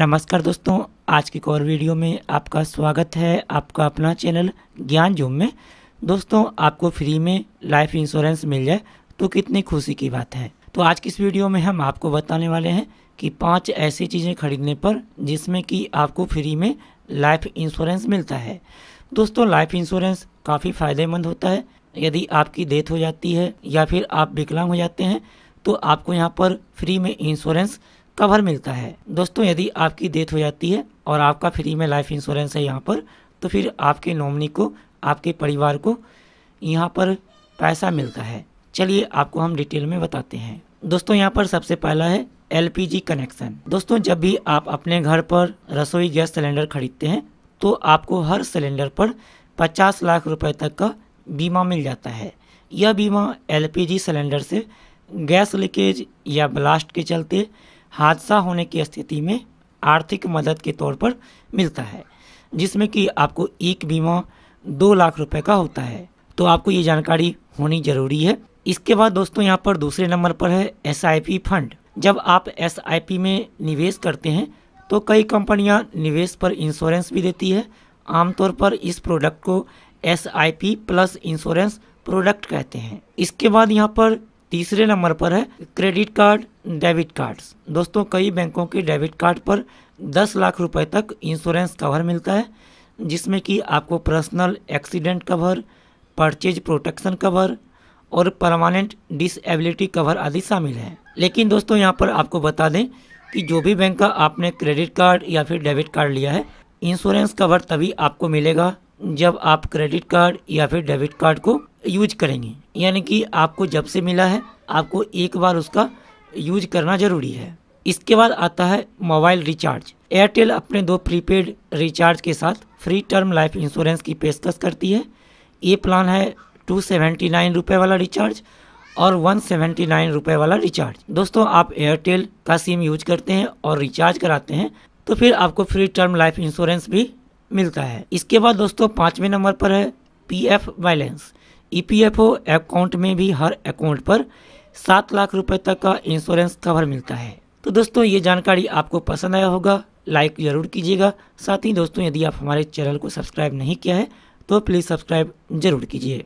नमस्कार दोस्तों, आज की एक और वीडियो में आपका स्वागत है आपका अपना चैनल ज्ञान जूम में। दोस्तों, आपको फ्री में लाइफ इंश्योरेंस मिल जाए तो कितनी खुशी की बात है। तो आज की इस वीडियो में हम आपको बताने वाले हैं कि 5 ऐसी चीज़ें खरीदने पर जिसमें कि आपको फ्री में लाइफ इंश्योरेंस मिलता है। दोस्तों, लाइफ इंश्योरेंस काफ़ी फ़ायदेमंद होता है। यदि आपकी डेथ हो जाती है या फिर आप विकलांग हो जाते हैं तो आपको यहाँ पर फ्री में इंश्योरेंस कवर मिलता है। दोस्तों, यदि आपकी डेथ हो जाती है और आपका फ्री में लाइफ इंश्योरेंस है यहाँ पर, तो फिर आपके नॉमिनी को, आपके परिवार को यहाँ पर पैसा मिलता है। चलिए आपको हम डिटेल में बताते हैं। दोस्तों, यहाँ पर सबसे पहला है एलपीजी कनेक्शन। दोस्तों, जब भी आप अपने घर पर रसोई गैस सिलेंडर खरीदते हैं तो आपको हर सिलेंडर पर 50 लाख रुपए तक का बीमा मिल जाता है। यह बीमा एलपीजी सिलेंडर से गैस लीकेज या ब्लास्ट के चलते हादसा होने की स्थिति में आर्थिक मदद के तौर पर मिलता है, जिसमें कि आपको एक बीमा 2 लाख रुपए का होता है। तो आपको ये जानकारी होनी जरूरी है। इसके बाद दोस्तों, यहाँ पर दूसरे नंबर पर है SIP फंड। जब आप SIP में निवेश करते हैं तो कई कंपनियां निवेश पर इंश्योरेंस भी देती है। आमतौर पर इस प्रोडक्ट को SIP प्लस इंश्योरेंस प्रोडक्ट कहते हैं। इसके बाद यहाँ पर तीसरे नंबर पर है क्रेडिट कार्ड, डेबिट कार्ड्स। दोस्तों, कई बैंकों के डेबिट कार्ड पर 10 लाख रुपए तक इंश्योरेंस कवर मिलता है, जिसमें कि आपको personal accident cover, purchase protection cover और परमानेंट डिसेबिलिटी कवर आदि शामिल हैं। लेकिन दोस्तों, यहाँ पर आपको बता दें कि जो भी बैंक का आपने क्रेडिट कार्ड या फिर डेबिट कार्ड लिया है, इंश्योरेंस कवर तभी आपको मिलेगा जब आप क्रेडिट कार्ड या फिर डेबिट कार्ड को यूज करेंगे। यानी कि आपको जब से मिला है आपको एक बार उसका यूज करना जरूरी है। इसके बाद आता है मोबाइल रिचार्ज। एयरटेल अपने 2 प्रीपेड रिचार्ज के साथ फ्री टर्म लाइफ इंश्योरेंस की पेशकश करती है। ये प्लान है 279 रुपये वाला रिचार्ज और 179 रुपये वाला रिचार्ज। दोस्तों, आप एयरटेल का सिम यूज करते हैं और रिचार्ज कराते हैं तो फिर आपको फ्री टर्म लाइफ इंश्योरेंस भी मिलता है। इसके बाद दोस्तों, 5वें नंबर पर है PF बैलेंस। EPFO अकाउंट में भी हर अकाउंट पर 7 लाख रुपए तक का इंश्योरेंस कवर मिलता है। तो दोस्तों, ये जानकारी आपको पसंद आया होगा, लाइक जरूर कीजिएगा। साथ ही दोस्तों, यदि आप हमारे चैनल को सब्सक्राइब नहीं किया है तो प्लीज़ सब्सक्राइब जरूर कीजिए।